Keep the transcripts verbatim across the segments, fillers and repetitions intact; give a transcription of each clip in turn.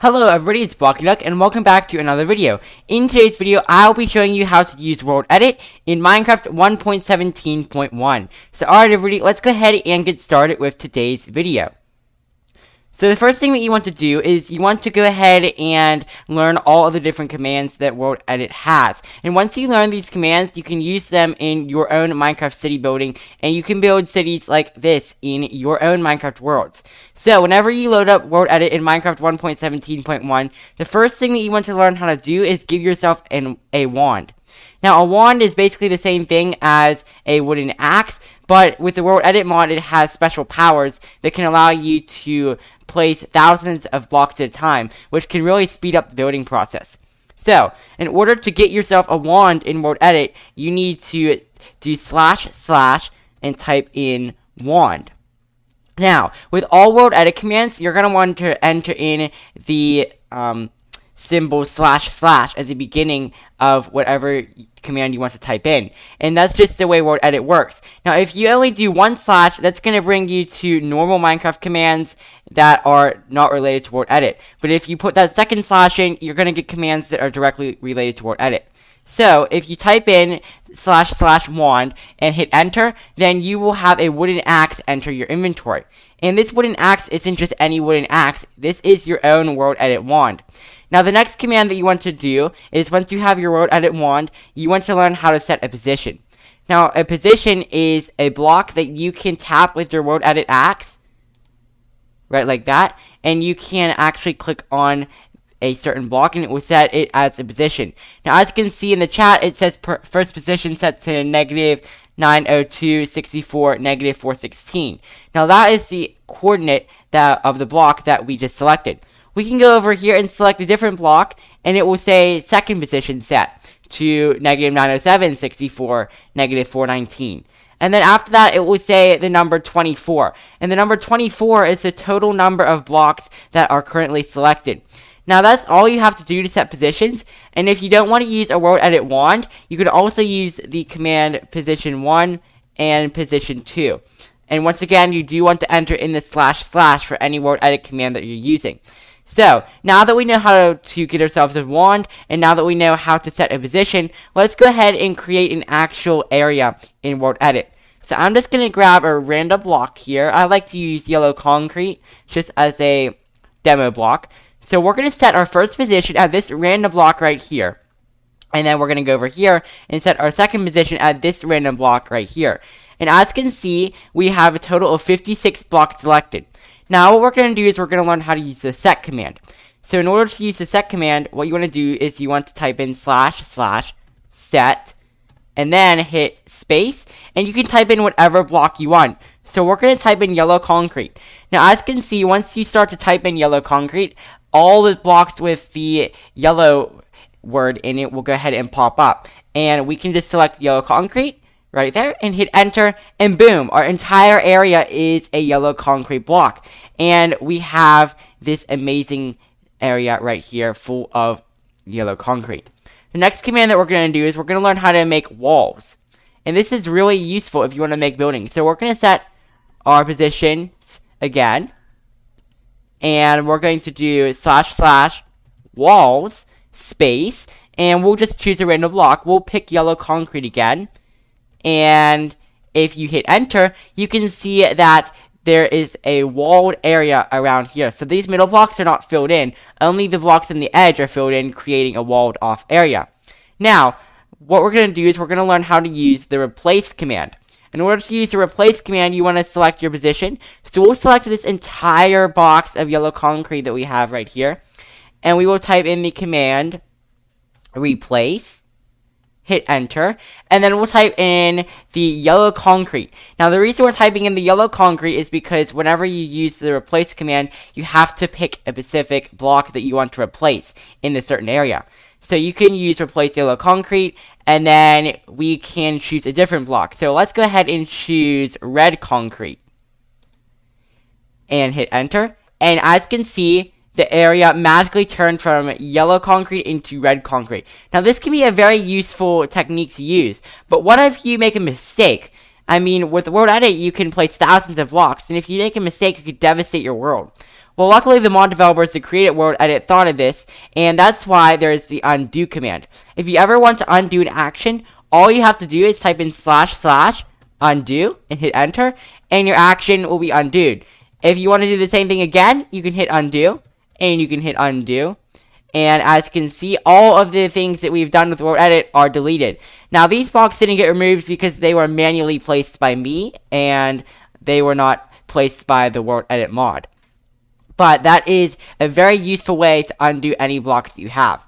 Hello everybody, it's BlockyDuck and welcome back to another video. In today's video, I'll be showing you how to use WorldEdit in Minecraft one point seventeen point one. So alright everybody, let's go ahead and get started with today's video. So the first thing that you want to do is you want to go ahead and learn all of the different commands that WorldEdit has. And once you learn these commands, you can use them in your own Minecraft city building, and you can build cities like this in your own Minecraft worlds. So whenever you load up WorldEdit in Minecraft one point seventeen point one, the first thing that you want to learn how to do is give yourself an, a wand. Now, a wand is basically the same thing as a wooden axe, but with the WorldEdit mod, it has special powers that can allow you to place thousands of blocks at a time, which can really speed up the building process. So, in order to get yourself a wand in WorldEdit, you need to do slash slash and type in wand. Now, with all WorldEdit commands, you're going to want to enter in the um, symbol slash slash at the beginning of whatever command you want to type in, and that's just the way WorldEdit works. Now, if you only do one slash, that's going to bring you to normal Minecraft commands that are not related to WorldEdit. But if you put that second slash in, you're going to get commands that are directly related to WorldEdit. So, if you type in slash slash wand and hit enter, then you will have a wooden axe enter your inventory. And this wooden axe isn't just any wooden axe, this is your own WorldEdit wand. Now, the next command that you want to do is once you have your WorldEdit wand, you want to learn how to set a position. Now, a position is a block that you can tap with your WorldEdit axe, right like that, and you can actually click on a certain block and it will set it as a position. Now, as you can see in the chat, it says per first position set to negative nine oh two sixty-four, negative four sixteen. Now, that is the coordinate that of the block that we just selected. We can go over here and select a different block and it will say second position set to negative nine oh seven sixty-four, negative four nineteen. And then after that, it will say the number twenty-four. And the number twenty-four is the total number of blocks that are currently selected. Now, that's all you have to do to set positions, and if you don't want to use a WorldEdit wand, you can also use the command position one and position two. And once again, you do want to enter in the slash slash for any WorldEdit command that you're using. So, now that we know how to get ourselves a wand, and now that we know how to set a position, let's go ahead and create an actual area in WorldEdit. So, I'm just going to grab a random block here. I like to use yellow concrete just as a demo block. So we're going to set our first position at this random block right here. And then we're going to go over here and set our second position at this random block right here. And as you can see, we have a total of fifty-six blocks selected. Now what we're going to do is we're going to learn how to use the set command. So in order to use the set command, what you want to do is you want to type in slash slash set and then hit space, and you can type in whatever block you want. So we're going to type in yellow concrete. Now as you can see, once you start to type in yellow concrete, all the blocks with the yellow word in it will go ahead and pop up. And we can just select yellow concrete right there and hit enter, and boom, our entire area is a yellow concrete block. And we have this amazing area right here full of yellow concrete. The next command that we're going to do is we're going to learn how to make walls. And this is really useful if you want to make buildings. So we're going to set our positions again. And we're going to do slash slash walls space, and we'll just choose a random block. We'll pick yellow concrete again, and if you hit enter, you can see that there is a walled area around here. So these middle blocks are not filled in, only the blocks on the edge are filled in, creating a walled off area. Now what we're going to do is we're going to learn how to use the replace command. In order to use the replace command, you want to select your position. So we'll select this entire box of yellow concrete that we have right here. And we will type in the command replace, hit enter, and then we'll type in the yellow concrete. Now the reason we're typing in the yellow concrete is because whenever you use the replace command, you have to pick a specific block that you want to replace in a certain area. So you can use replace yellow concrete, and then we can choose a different block. So let's go ahead and choose red concrete. And hit enter. And as you can see, the area magically turned from yellow concrete into red concrete. Now this can be a very useful technique to use, but what if you make a mistake? I mean, with WorldEdit, you can place thousands of blocks, and if you make a mistake, you could devastate your world. Well, luckily the mod developers that created WorldEdit thought of this, and that's why there's the undo command. If you ever want to undo an action, all you have to do is type in slash slash undo and hit enter, and your action will be undoed. If you want to do the same thing again, you can hit undo, and you can hit undo. And as you can see, all of the things that we've done with WorldEdit are deleted. Now, these blocks didn't get removed because they were manually placed by me, and they were not placed by the WorldEdit mod. But that is a very useful way to undo any blocks that you have.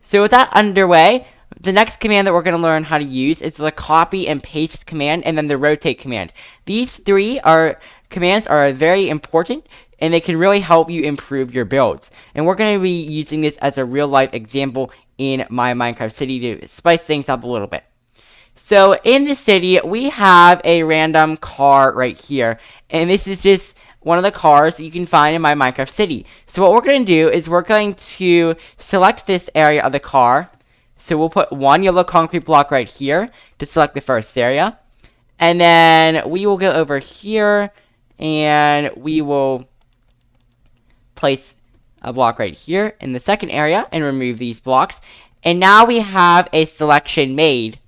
So with that underway, the next command that we're going to learn how to use is the copy and paste command, and then the rotate command. These three are commands are very important, and they can really help you improve your builds. And we're going to be using this as a real life example in my Minecraft city to spice things up a little bit. So in the city, we have a random car right here, and this is just one of the cars that you can find in my Minecraft city. So what we're going to do is we're going to select this area of the car. So we'll put one yellow concrete block right here to select the first area. And then we will go over here and we will place a block right here in the second area and remove these blocks. And now we have a selection made.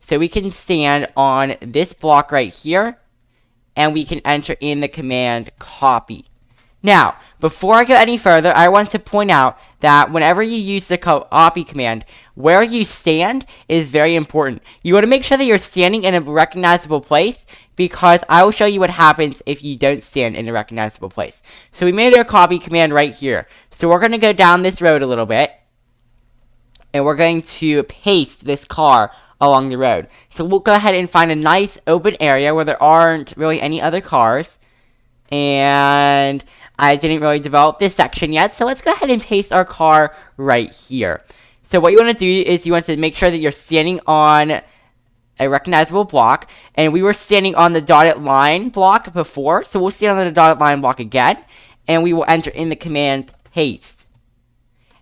So we can stand on this block right here, and we can enter in the command copy. Now, before I go any further, I want to point out that whenever you use the copy command, where you stand is very important. You want to make sure that you're standing in a recognizable place, because I will show you what happens if you don't stand in a recognizable place. So we made our copy command right here. So we're going to go down this road a little bit, and we're going to paste this car along the road. So we'll go ahead and find a nice open area where there aren't really any other cars. And I didn't really develop this section yet, so let's go ahead and paste our car right here. So what you want to do is you want to make sure that you're standing on a recognizable block. And we were standing on the dotted line block before, so we'll stand on the dotted line block again. And we will enter in the command paste.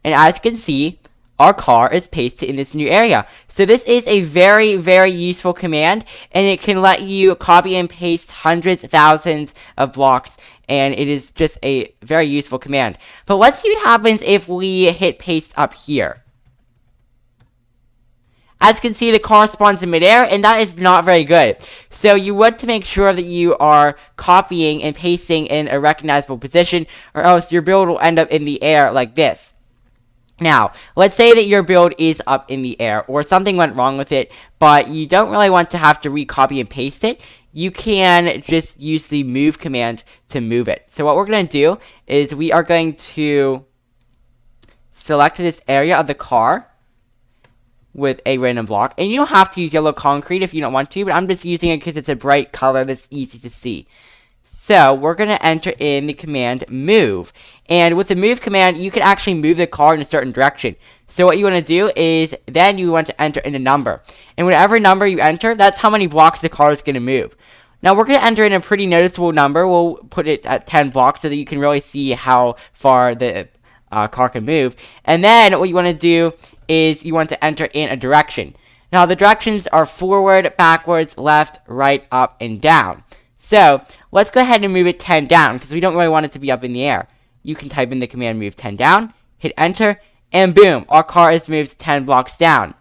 And as you can see, our car is pasted in this new area. So this is a very, very useful command, and it can let you copy and paste hundreds, thousands of blocks, and it is just a very useful command. But let's see what happens if we hit paste up here. As you can see, the car spawns in midair, and that is not very good. So you want to make sure that you are copying and pasting in a recognizable position, or else your build will end up in the air like this. Now, let's say that your build is up in the air, or something went wrong with it, but you don't really want to have to recopy and paste it. You can just use the move command to move it. So what we're going to do is we are going to select this area of the car with a random block. And you don't have to use yellow concrete if you don't want to, but I'm just using it because it's a bright color that's easy to see. So we're going to enter in the command move, and with the move command you can actually move the car in a certain direction. So what you want to do is then you want to enter in a number, and whatever number you enter, that's how many blocks the car is going to move. Now we're going to enter in a pretty noticeable number. We'll put it at ten blocks so that you can really see how far the uh, car can move. And then what you want to do is you want to enter in a direction. Now the directions are forward, backwards, left, right, up, and down. So let's go ahead and move it ten down, because we don't really want it to be up in the air. You can type in the command move ten down, hit enter, and boom, our car is moved ten blocks down.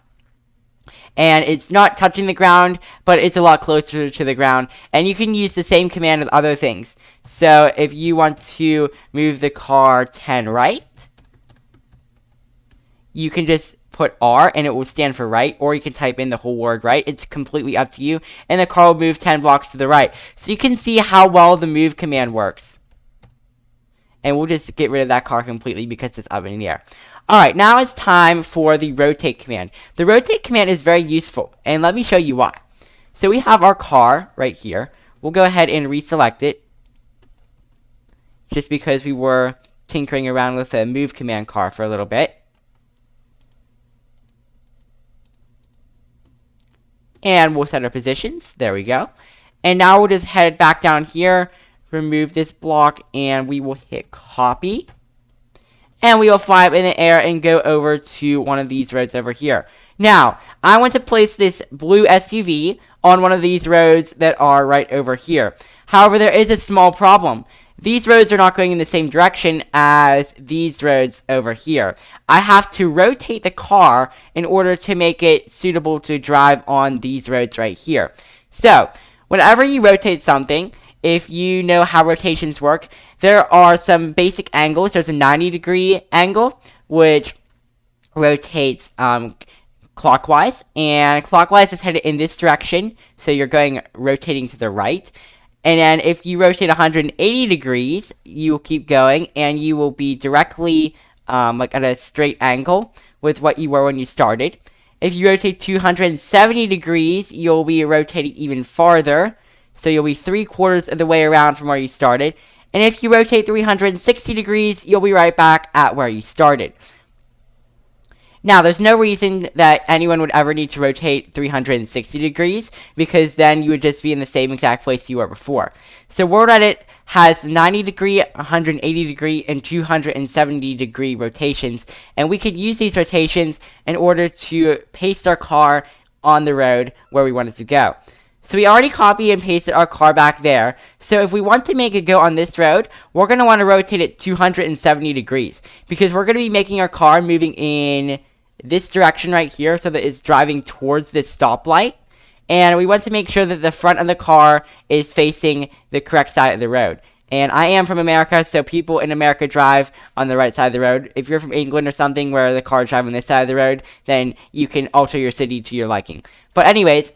And it's not touching the ground, but it's a lot closer to the ground. And you can use the same command with other things. So if you want to move the car ten right, you can just put R and it will stand for right, or you can type in the whole word right. It's completely up to you, and the car will move ten blocks to the right. So you can see how well the move command works. And we'll just get rid of that car completely because it's up in the air. Alright, now it's time for the rotate command. The rotate command is very useful, and let me show you why. So we have our car right here. We'll go ahead and reselect it, just because we were tinkering around with the move command car for a little bit. And we'll set our positions. There we go. And now we'll just head back down here, remove this block, and we will hit copy. And we will fly up in the air and go over to one of these roads over here. Now, I want to place this blue S U V on one of these roads that are right over here. However, there is a small problem. these roads are not going in the same direction as these roads over here. I have to rotate the car in order to make it suitable to drive on these roads right here. So, whenever you rotate something, if you know how rotations work, there are some basic angles. There's a ninety degree angle, which rotates um, clockwise, and clockwise is headed in this direction, so you're going rotating to the right. And then if you rotate one hundred eighty degrees, you will keep going, and you will be directly um, like at a straight angle with what you were when you started. If you rotate two hundred seventy degrees, you'll be rotating even farther. So you'll be three quarters of the way around from where you started. And if you rotate three hundred sixty degrees, you'll be right back at where you started. Now, there's no reason that anyone would ever need to rotate three hundred sixty degrees, because then you would just be in the same exact place you were before. So WorldEdit has ninety degree, one hundred eighty degree, and two hundred seventy degree rotations, and we could use these rotations in order to paste our car on the road where we wanted to go. So we already copied and pasted our car back there. So if we want to make it go on this road, we're going to want to rotate it two hundred seventy degrees, because we're going to be making our car moving in this direction right here, so that it's driving towards this stoplight. And we want to make sure that the front of the car is facing the correct side of the road. And I am from America, so people in America drive on the right side of the road. If you're from England or something where the car drives on this side of the road, then you can alter your city to your liking. But anyways,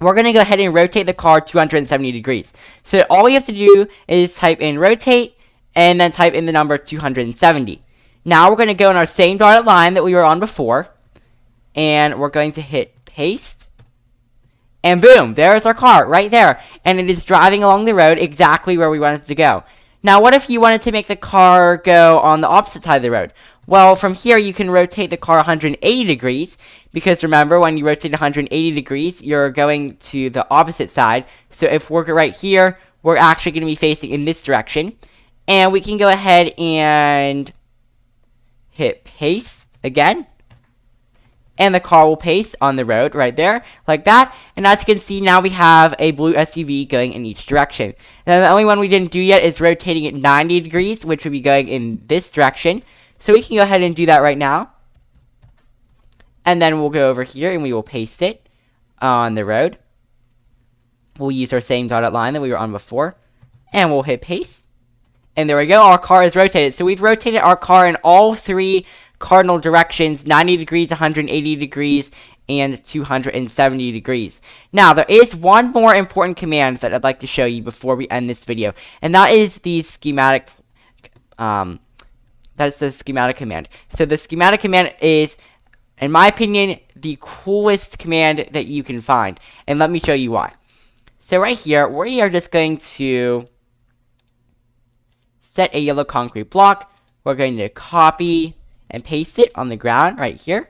we're going to go ahead and rotate the car two hundred seventy degrees. So all we have to do is type in rotate, and then type in the number two hundred seventy. Now we're going to go in our same dotted line that we were on before, and we're going to hit paste. And boom, there is our car right there. And it is driving along the road exactly where we wanted it to go. Now what if you wanted to make the car go on the opposite side of the road? Well, from here you can rotate the car one hundred eighty degrees, because remember, when you rotate one hundred eighty degrees, you're going to the opposite side. So if we're right here, we're actually going to be facing in this direction. And we can go ahead and hit paste again. And the car will paste on the road right there, like that. And as you can see, now we have a blue S U V going in each direction. Now, the only one we didn't do yet is rotating it ninety degrees, which would be going in this direction. So we can go ahead and do that right now. And then we'll go over here and we will paste it on the road. We'll use our same dotted line that we were on before. And we'll hit paste. And there we go, our car is rotated. So we've rotated our car in all three cardinal directions, ninety degrees, one hundred eighty degrees, and two hundred seventy degrees. Now, there is one more important command that I'd like to show you before we end this video, and that is the schematic, um, that's the schematic command. So the schematic command is, in my opinion, the coolest command that you can find, and let me show you why. So right here, we are just going to set a yellow concrete block. We're going to copy and paste it on the ground right here.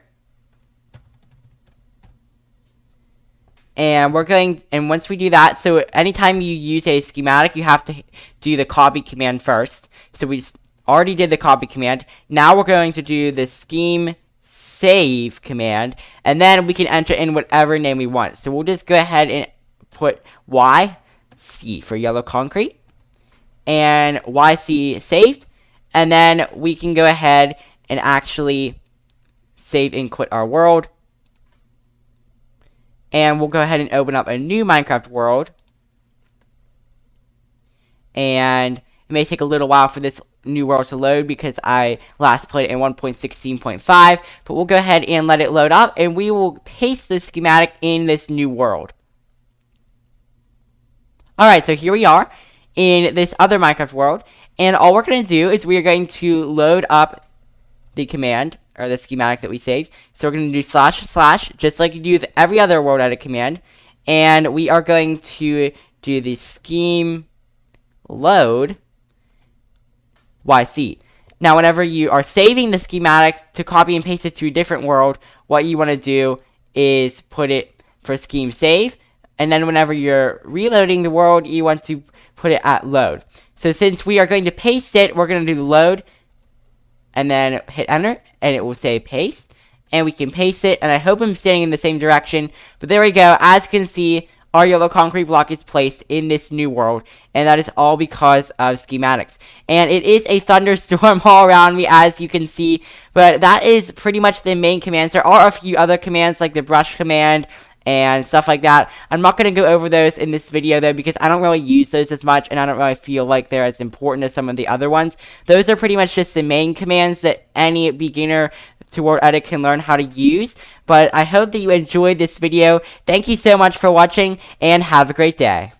And we're going, and once we do that, so anytime you use a schematic, you have to do the copy command first. So we just already did the copy command. Now we're going to do the scheme save command, and then we can enter in whatever name we want. So we'll just go ahead and put Y C for yellow concrete, and Y C saved, and then we can go ahead and actually save and quit our world. And we'll go ahead and open up a new Minecraft world. And it may take a little while for this new world to load, because I last played it in one point sixteen point five. But we'll go ahead and let it load up, and we will paste the schematic in this new world. Alright, so here we are in this other Minecraft world. And all we're going to do is we are going to load up the command, or the schematic that we saved. So we're going to do slash slash, just like you do with every other WorldEdit command. And we are going to do the scheme load Y C. Now, whenever you are saving the schematic to copy and paste it to a different world, what you want to do is put it for scheme save. And then whenever you're reloading the world, you want to put it at load. So since we are going to paste it, we're going to do load, and then hit enter, and it will say paste, and we can paste it, and I hope I'm staying in the same direction, but there we go. As you can see, our yellow concrete block is placed in this new world, and that is all because of schematics. And it is a thunderstorm all around me, as you can see, but that is pretty much the main commands. There are a few other commands, like the brush command and stuff like that. I'm not going to go over those in this video, though, because I don't really use those as much, and I don't really feel like they're as important as some of the other ones. Those are pretty much just the main commands that any beginner to WorldEdit can learn how to use. But I hope that you enjoyed this video. Thank you so much for watching, and have a great day.